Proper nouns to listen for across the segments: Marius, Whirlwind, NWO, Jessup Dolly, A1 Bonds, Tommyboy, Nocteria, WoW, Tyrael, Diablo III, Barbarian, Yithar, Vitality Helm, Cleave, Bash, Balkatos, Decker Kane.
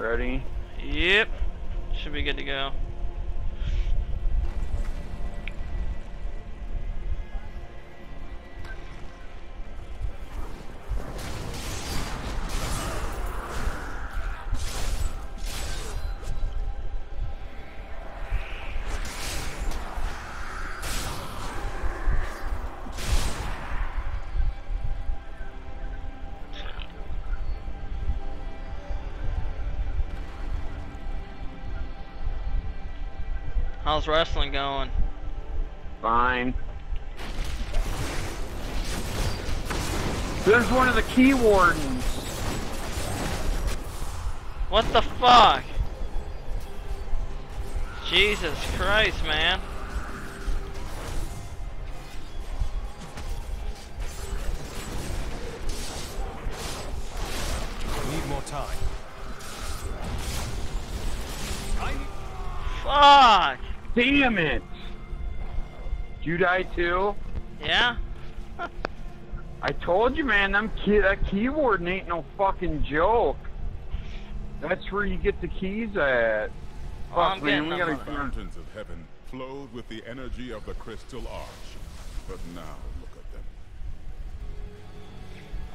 Ready? Yep. Should be good to go. How's wrestling going? Fine. There's one of the key wardens. What the fuck? Jesus Christ, man. We need more time. Fuck! Damn it! Did you die too? Yeah. I told you, man. That keyboard ain't no fucking joke. That's where you get the keys at. Oh, fuck, man. We gotta. The fountains of heaven flowed with the energy of the crystal arch, but now look at them.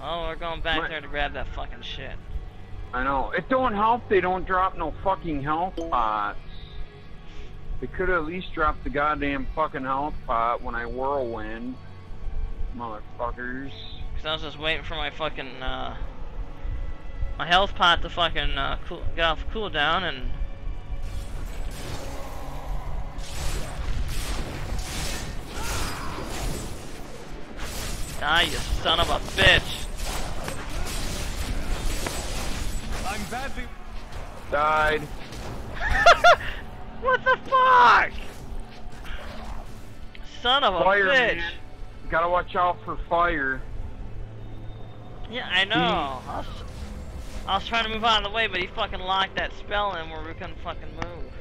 Oh, we're going back there to grab that fucking shit. I know. It don't help. They don't drop no fucking health pots. They could have at least dropped the goddamn fucking health pot when I whirlwind. Motherfuckers. Because I was just waiting for my fucking, my health pot to fucking, cool down and... Die, you son of a bitch! I'm badly... Died. What the fuck? Son of a bitch. Man. Gotta watch out for fire. Yeah, I know. I was trying to move out of the way, but he fucking locked that spell in where we couldn't fucking move.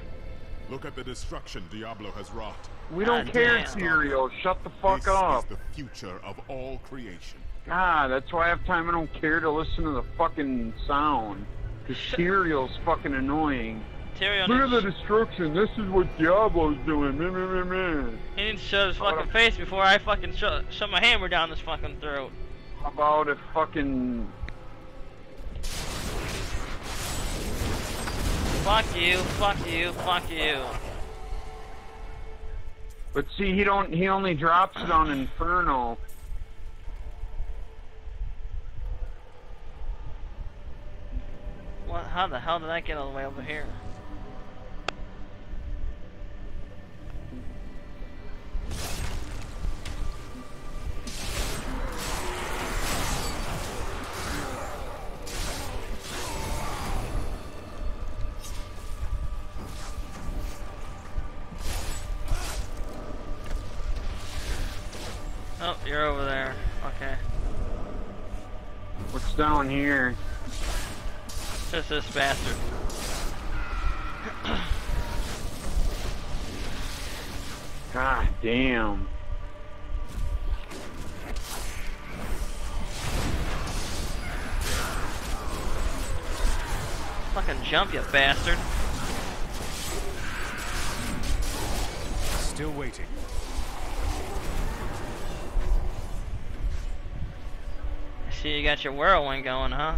Look at the destruction Diablo has wrought. We don't care, Tyrael. Shut the fuck up. This is the future of all creation. Ah, that's why I have time. I don't care to listen to the fucking sound. Because Tyrael's fucking annoying. Look at the destruction, this is what Diablo's doing, He needs to shut his fucking face before I fucking shut my hammer down his fucking throat. How about if fucking... Fuck you, fuck you, fuck you. But see, he only drops it on Inferno. What, how the hell did I get all the way over here? Oh, you're over there. Okay. What's down here? Just this bastard. God damn. Fucking jump, you bastard. Still waiting. So you got your whirlwind going, huh?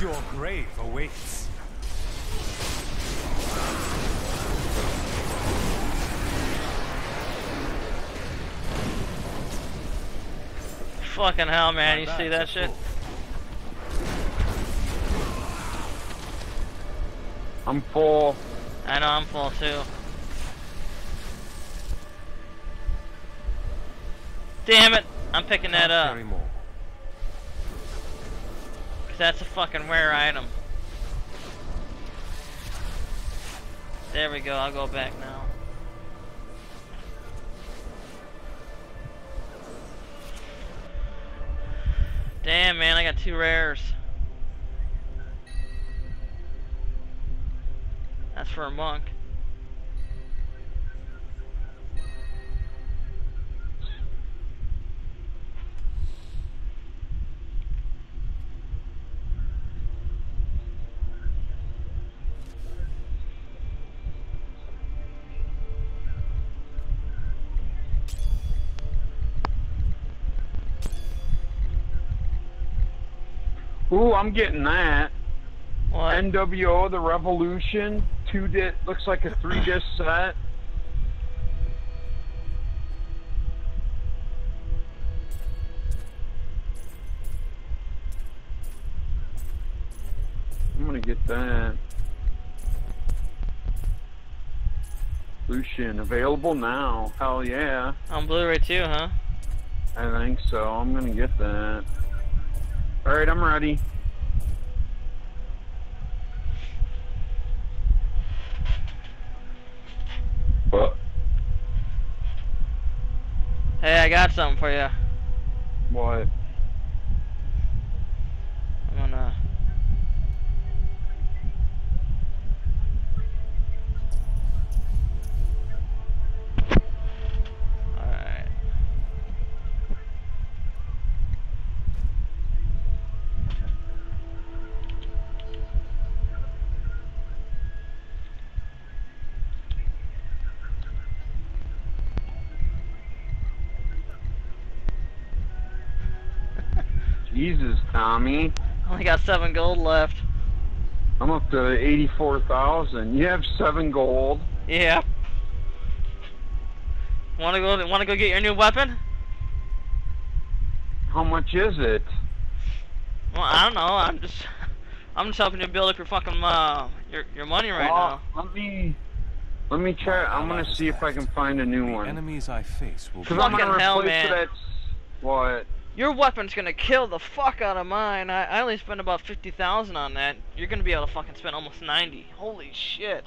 Your grave awaits. Fucking hell, man, you see that shit? I'm full. I know, I'm full too. Damn it, I'm picking that up. Cause that's a fucking rare item. There we go, I'll go back now. Damn, man, I got 2 rares. That's for a monk. Ooh, I'm getting that. What? NWO the Revolution 2-disc, looks like a 3-disc set. I'm gonna get that. Revolution available now. Hell yeah. On Blu-ray too, huh? I think so. I'm gonna get that. All right, I'm ready. What? Hey, I got something for you. What? I'm gonna. All right. Jesus, Tommy. I only got 7 gold left. I'm up to 84,000. You have 7 gold. Yeah. Wanna go get your new weapon? How much is it? Well, I don't know. I'm just helping you build up your fucking your money right now. Let me try. I'm gonna see if I can find a new one. Enemies I face will be. I'm gonna replace that. What? Your weapon's gonna kill the fuck out of mine. I only spent about 50,000 on that. You're gonna be able to fucking spend almost 90. Holy shit.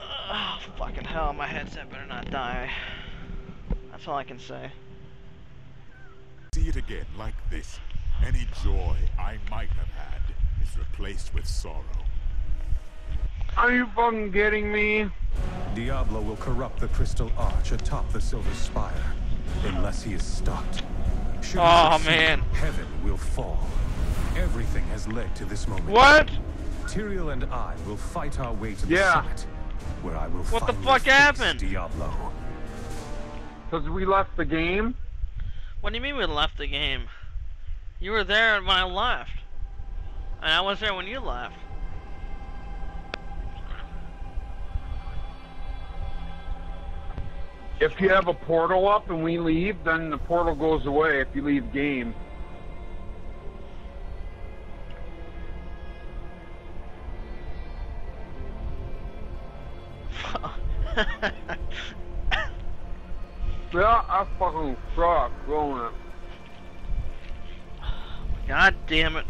Oh, fucking hell, my headset better not die. That's all I can say. See it again like this. Any joy I might have had is replaced with sorrow. Are you fucking kidding me? Diablo will corrupt the crystal arch atop the silver spire, unless he is stopped. Should man. Heaven will fall. Everything has led to this moment. What? Tyrael and I will fight our way to the summit, where I will find Diablo. Because we left the game? What do you mean we left the game? You were there when I left. And I was there when you left. If you have a portal up and we leave, then the portal goes away if you leave game. Yeah, I fucking suck doing it. God damn it.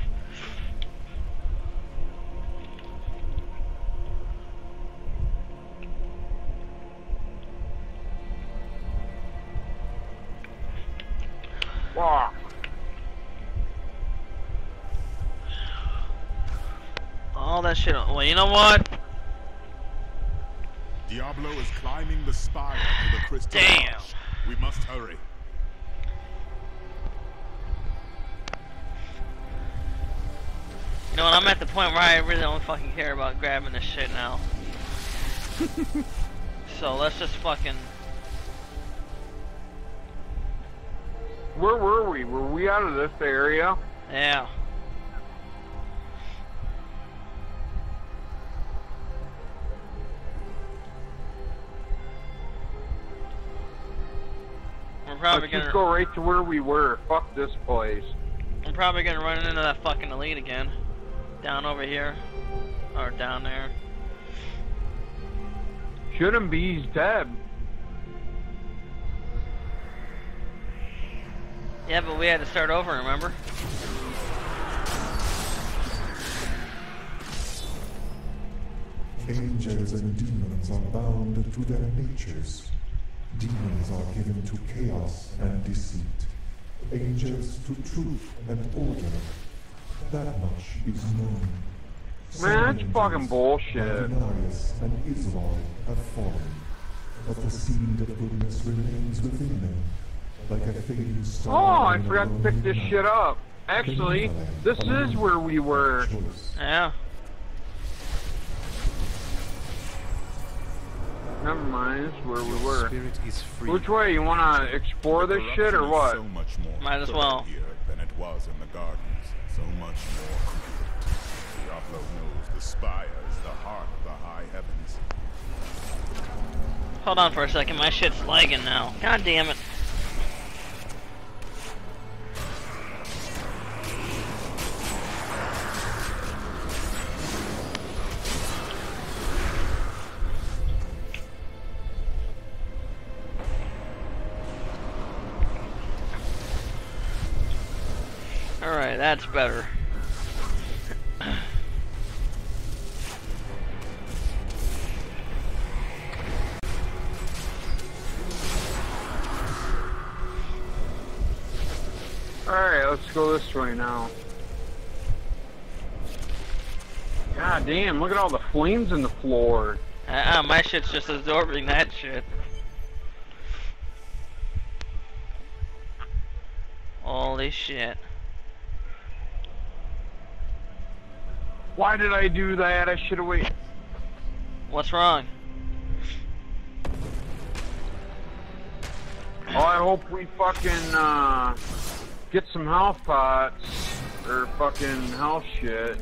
Fuck. All that shit. Well, you know what? Diablo is climbing the spire to the crystal. Damn. Arch. We must hurry. You know what? I'm at the point where I really don't fucking care about grabbing this shit now. So let's just fucking. Where were we? Were we out of this area? Yeah. We're probably gonna just go right to where we were. Fuck this place. I'm probably gonna run into that fucking elite again. Down over here. Or down there. Shoot him, he's dead. Yeah, but we had to start over, remember? Angels and demons are bound to their natures. Demons are given to chaos and deceit, angels to truth and order. That much is known. Man, that's fucking bullshit. Marius and Israel have fallen, but the seed of goodness remains within them, like a fading star. Oh, I forgot to pick this shit up. Actually, this is where we were. Yeah. Never mind, this is where we were. Which way? You wanna explore this shit or what? So much more might as well. Here than it was in the gardens. So much more. Diablo knows the spire is the heart of the high heavens. Hold on for a second, my shit's lagging now. God damn it. Alright, that's better. Alright, let's go this way now. God damn, look at all the flames in the floor. My shit's just absorbing that shit. Holy shit. Why did I do that? I should've waited. What's wrong? Oh, I hope we fucking, get some health pots, or fucking health shit.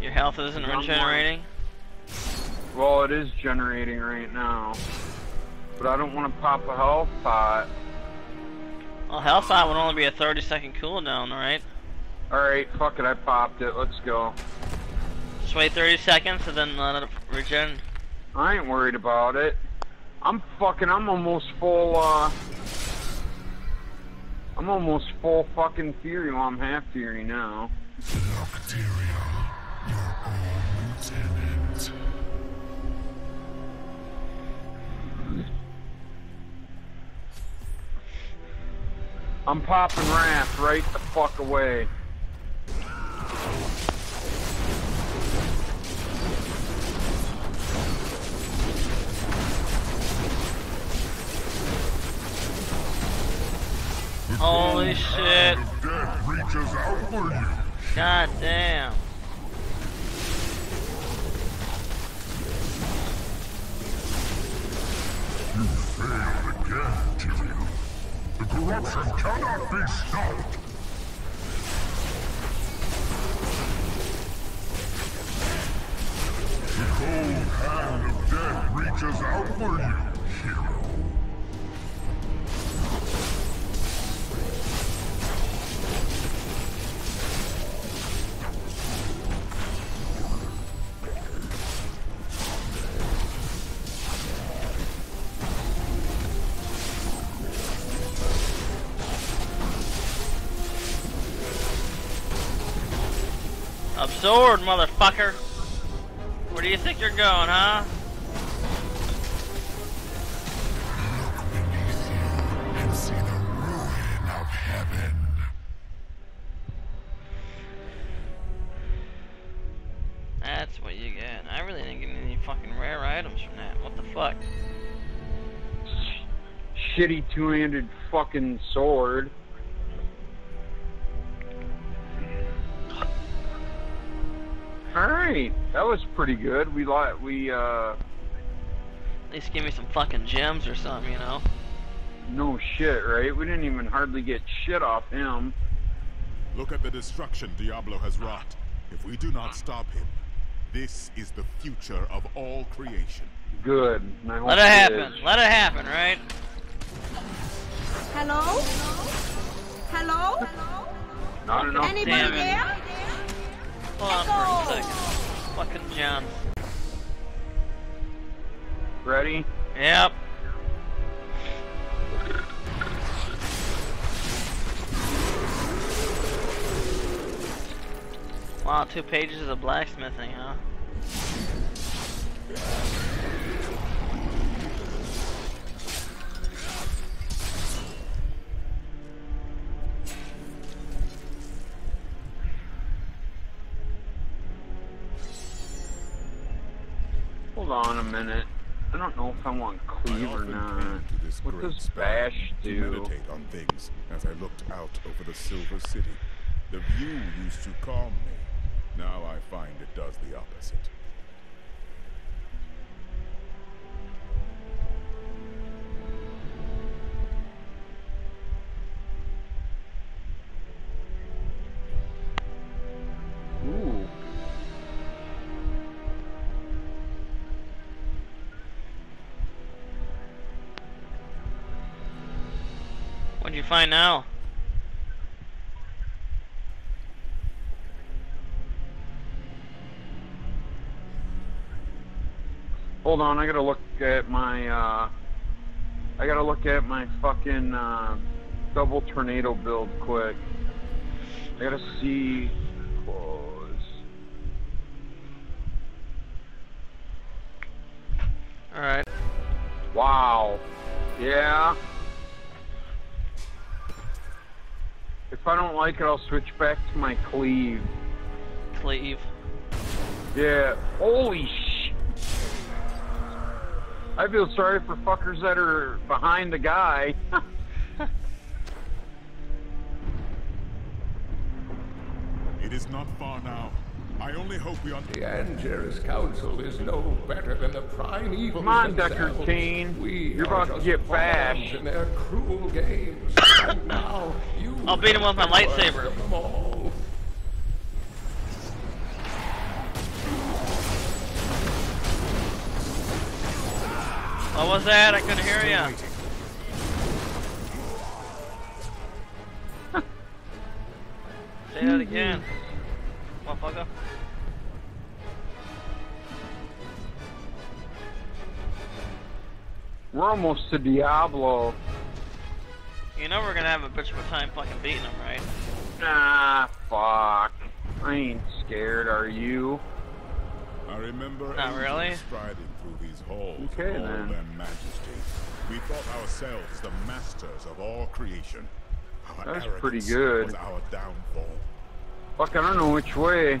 Your health isn't regenerating? Well, it is generating right now. But I don't want to pop a health pot. Well, health pot would only be a 30-second cooldown, right? Alright, fuck it, I popped it, let's go. Just wait 30 seconds and then let it regen. I ain't worried about it. I'm almost full, I'm almost full fucking Fury. Well, I'm half Fury now. Nocteria, your own lieutenant. I'm popping Wrath right the fuck away. Holy shit! Death reaches out for you. God damn! You failed again, Tyrael. The corruption cannot be stopped. The cold hand of death reaches out for you, hero. Sword, motherfucker! Where do you think you're going, huh? Look beneath you and see the ruin of heaven. That's what you get. I really didn't get any fucking rare items from that. What the fuck? Shitty two-handed fucking sword. Alright, that was pretty good. At least give me some fucking gems or something, you know? No shit, right? We didn't even hardly get shit off him. Look at the destruction Diablo has wrought. If we do not stop him, this is the future of all creation. Good. Let it happen. Let it happen, right? Hello? Hello? Hello? Not enough. Anybody there? Hold on for a second. Fucking John. Ready? Yep. Wow, 2 pages of blacksmithing, huh? Hold on a minute. I don't know if I want Cleave or not. What does Bash do? Meditate on things as I looked out over the Silver City. The view used to calm me. Now I find it does the opposite. Ooh. What'd you find now? Hold on, I gotta look at my, fucking, double tornado build quick. I gotta see... close. Alright. Wow. Yeah. If I don't like it, I'll switch back to my Cleave. Cleave? Yeah. Holy shit. I feel sorry for fuckers that are behind the guy. It is not far now. I only hope we are. The Anger's Council is no better than the primeval. Come on, Decker Kane. You're about to get bashed in their cruel games. And now you. I'll beat him with my lightsaber. What was that? I couldn't hear ya. Say that again. Motherfucker. We're almost to Diablo. You know we're gonna have a bitch of a time fucking beating him, right? Nah, fuck. I ain't scared, are you? I remember not really. Striding through these halls, okay, all then. Their majesty. We thought ourselves the masters of all creation. Our that was pretty good. Was our downfall. Fuck, I don't know which way.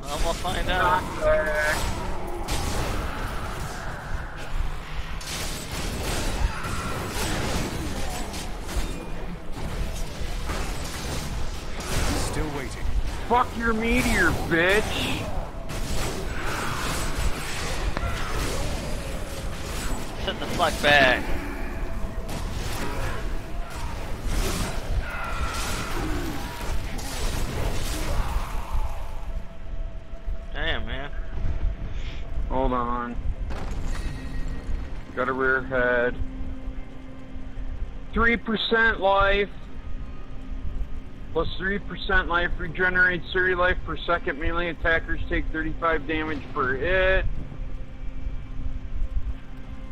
Well, we'll find out. Still waiting. Fuck your meteor, bitch. Sit the fuck back. Damn, man. Hold on. Got a rear head. 3% life. Plus 3% life regenerates 30 life per second. Melee attackers take 35 damage per hit.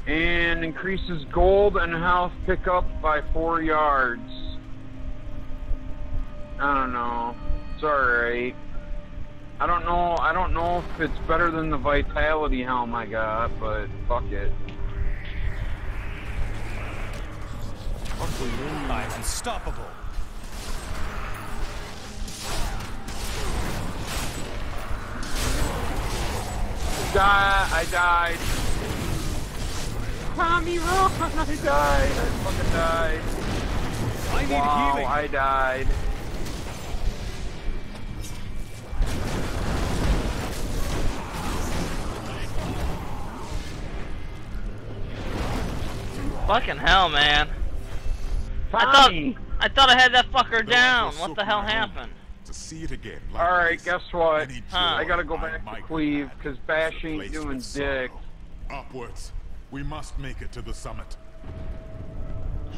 And increases gold and health pickup by 4 yards. I don't know. It's alright. I don't know if it's better than the Vitality Helm I got, but fuck it. I'm unstoppable. I died. Tommy, run! I died! I fucking died. I need healing! I died. Fucking hell, man. Tommy. I thought I had that fucker down. What the hell happened? Like alright, guess what? I gotta go back to Cleave, because Bash ain't doing dick. Upwards. We must make it to the summit.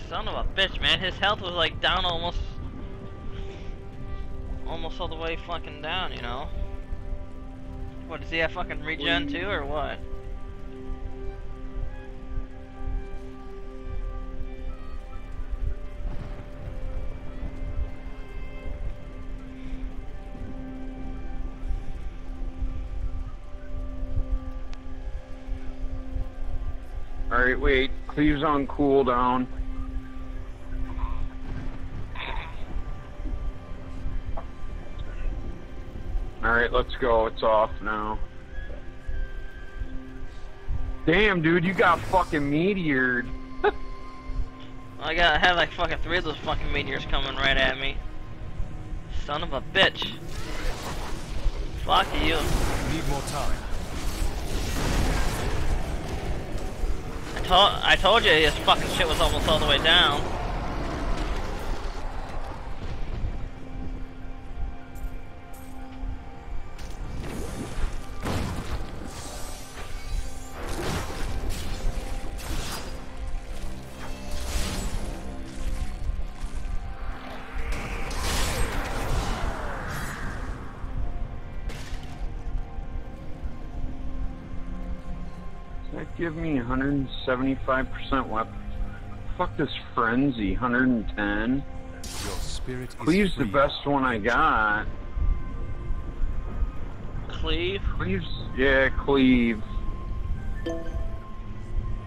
Son of a bitch, man. His health was like down almost all the way fucking down, you know? What, does he have fucking regen too, or what? Alright, wait. Cleave's on cooldown. Alright, let's go. It's off now. Damn, dude, you got fucking meteored. I gotta have like fucking 3 of those fucking meteors coming right at me. Son of a bitch. Fuck you. Need more time. I told you his fucking shit was almost all the way down. Give me 175% weapon. Fuck this frenzy, 110. Cleave's the best one I got. Cleave? Cleave's, yeah, Cleave.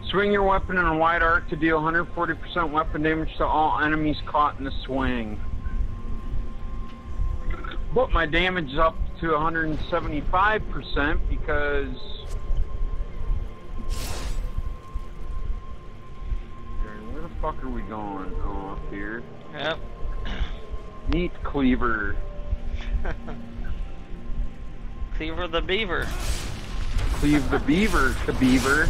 Swing your weapon in a wide arc to deal 140% weapon damage to all enemies caught in the swing. But my damage's up to 175% because... Where the fuck are we going? Oh, up here. Yep. Meat Cleaver. Cleaver the Beaver. Cleave the Beaver, the Beaver.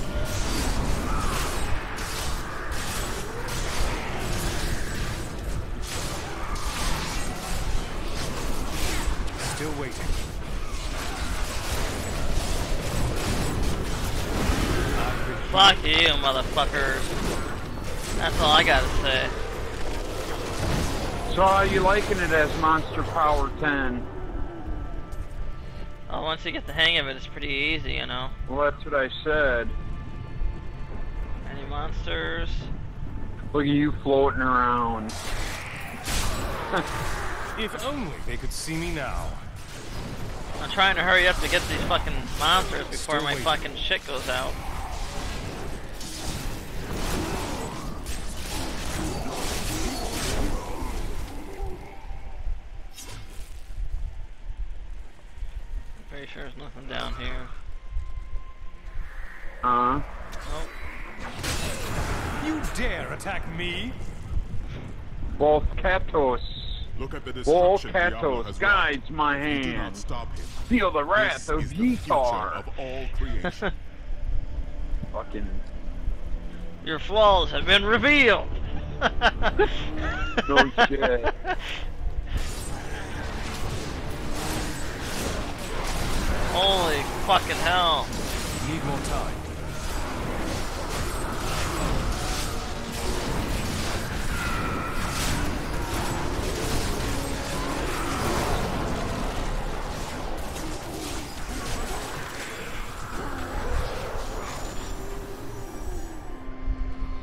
Still waiting. Fuck you, motherfuckers. That's all I gotta say. So are you liking it as Monster Power 10? Oh, once you get the hang of it, it's pretty easy, you know. Well, that's what I said. Any monsters? Look at you floating around. If only they could see me now. I'm trying to hurry up to get these fucking monsters before my fucking shit goes out. Pretty sure there's nothing down here. Nope. You dare attack me? Balkatos. Look at the destruction. Balkatos guides my hand. Do not stop him. Feel the wrath of Yithar. Of all creation. Fucking. Your flaws have been revealed. No shit. Holy fucking hell. Need more time.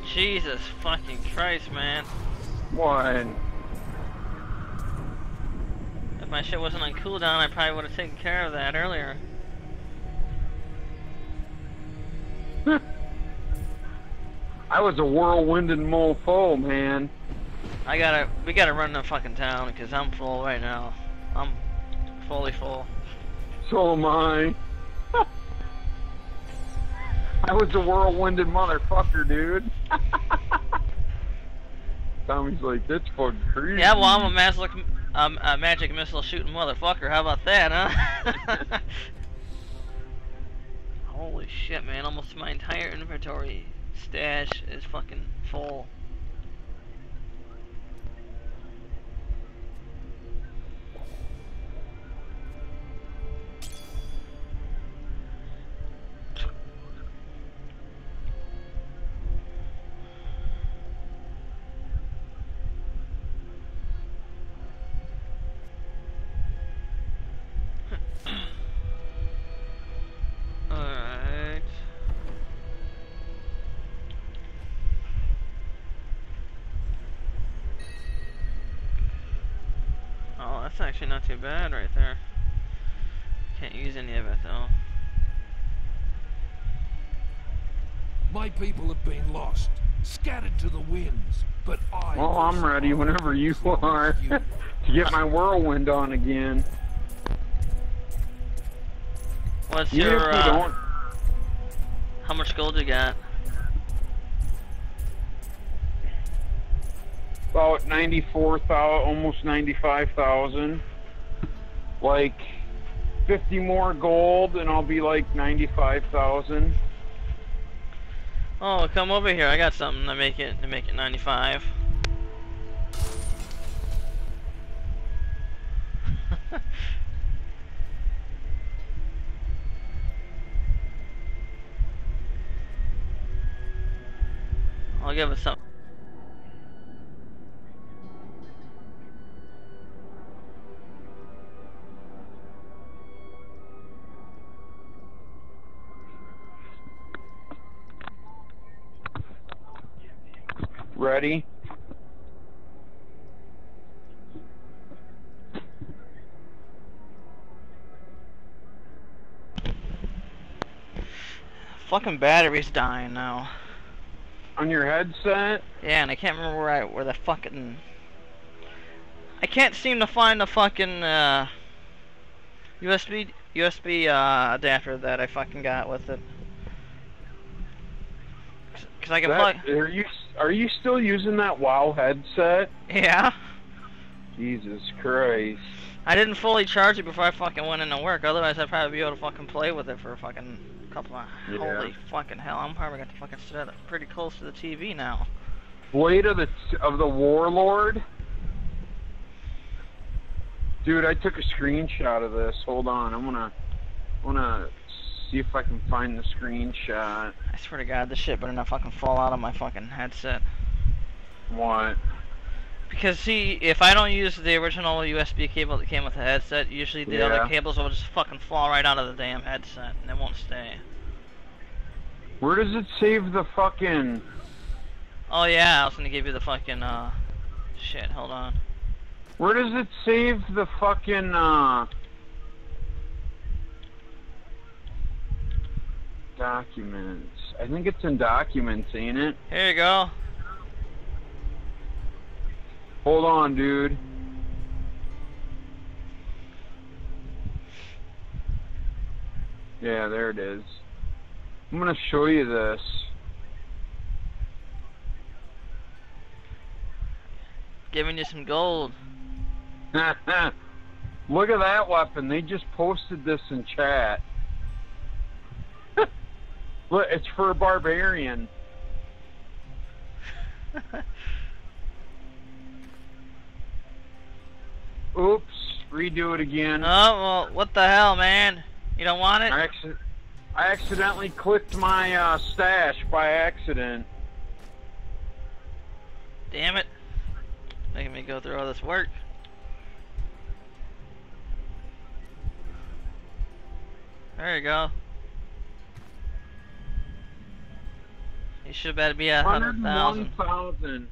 Jesus fucking Christ, man. What? If my shit wasn't on cooldown, I probably would have taken care of that earlier. I was a whirlwinded mofo, man. We gotta run to fucking town because I'm full right now. I'm fully full. So am I. I was a whirlwinded motherfucker, dude. Tommy's like, that's fucking crazy. Yeah, well, I'm a magic missile shooting motherfucker. How about that, huh? Holy shit, man. Almost my entire inventory stash is fucking full. That's actually not too bad right there. Can't use any of it though. My people have been lost, scattered to the winds, but I... Well, I'm ready whenever you are to get my whirlwind on again. What's your... How much gold you got? About 94,000, almost 95,000. Like 50 more gold, and I'll be like 95,000. Oh, come over here! I got something to make it 95. I'll give it something. Ready? Fucking battery's dying now. On your headset? Yeah, and I can't remember where the fucking... I can't seem to find the fucking USB adapter that I fucking got with it. Cause I can plug... Are you still using that WoW headset? Yeah. Jesus Christ. I didn't fully charge it before I fucking went into work. Otherwise, I'd probably be able to fucking play with it for a fucking couple of... Yeah. Holy fucking hell! I'm probably gonna fucking sit up pretty close to the TV now. Blade of the Warlord. Dude, I took a screenshot of this. Hold on, I'm gonna see if I can find the screenshot. I swear to God, this shit better not fucking fall out of my fucking headset. What? Because see, if I don't use the original USB cable that came with the headset, usually the other cables will just fucking fall right out of the damn headset, and it won't stay. Where does it save the fucking... Oh yeah, I was gonna give you the fucking, shit, hold on. Where does it save the fucking, documents? I think it's in documents, ain't it? Here you go. Hold on, dude. Yeah, there it is. I'm gonna show you this. Giving you some gold. Look at that weapon. They just posted this in chat. Look, it's for a Barbarian. Oops, redo it again. Oh, well, what the hell, man? You don't want it? I accidentally clicked my stash by accident. Damn it. Making me go through all this work. There you go. You should better be 100,000.